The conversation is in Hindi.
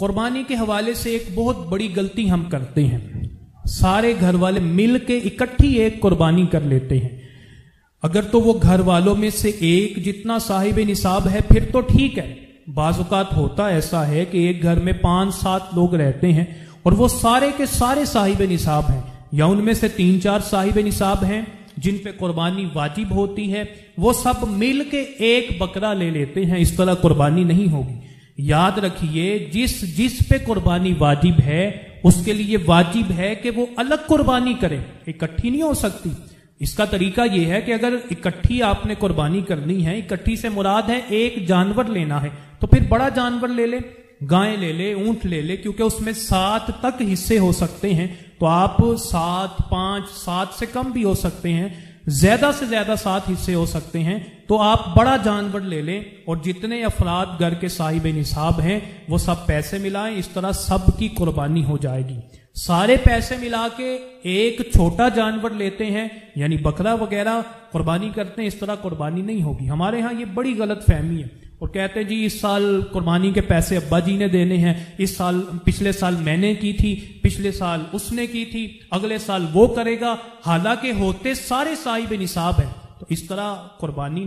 कुर्बानी के हवाले से एक बहुत बड़ी गलती हम करते हैं। सारे घर वाले मिल के इकट्ठी एक कुर्बानी कर लेते हैं। अगर तो वो घर वालों में से एक जितना साहिब निसाब है फिर तो ठीक है। बाजुकात होता ऐसा है कि एक घर में 5-7 लोग रहते हैं और वो सारे के सारे साहिब निसाब हैं, या उनमें से 3-4 साहिब निसाब हैं जिन पे कुर्बानी वाजिब होती है, वो सब मिल के एक बकरा ले लेते हैं। इस तरह कुर्बानी नहीं होगी। याद रखिए, जिस जिस पे कुर्बानी वाजिब है उसके लिए वाजिब है कि वो अलग कुर्बानी करे, इकट्ठी नहीं हो सकती। इसका तरीका यह है कि अगर इकट्ठी आपने कुर्बानी करनी है, इकट्ठी से मुराद है एक जानवर लेना है, तो फिर बड़ा जानवर ले ले, गाय ले ले, ऊंट ले ले, क्योंकि उसमें 7 तक हिस्से हो सकते हैं। तो आप 7, 5, 7 से कम भी हो सकते हैं, ज्यादा से ज्यादा 7 हिस्से हो सकते हैं। तो आप बड़ा जानवर ले लें और जितने अफराद घर के साहिब निसाब हैं वो सब पैसे मिलाएं। इस तरह सब की कुर्बानी हो जाएगी। सारे पैसे मिला के एक छोटा जानवर लेते हैं यानी बकरा वगैरह कुर्बानी करते हैं, इस तरह कुर्बानी नहीं होगी। हमारे यहाँ ये बड़ी गलत फहमी है और कहते हैं जी इस साल कुर्बानी के पैसे अब्बा जी ने देने हैं, इस साल, पिछले साल मैंने की थी, पिछले साल उसने की थी, अगले साल वो करेगा, हालांकि होते सारे साहिब निसाब हैं। तो इस तरह कुर्बानी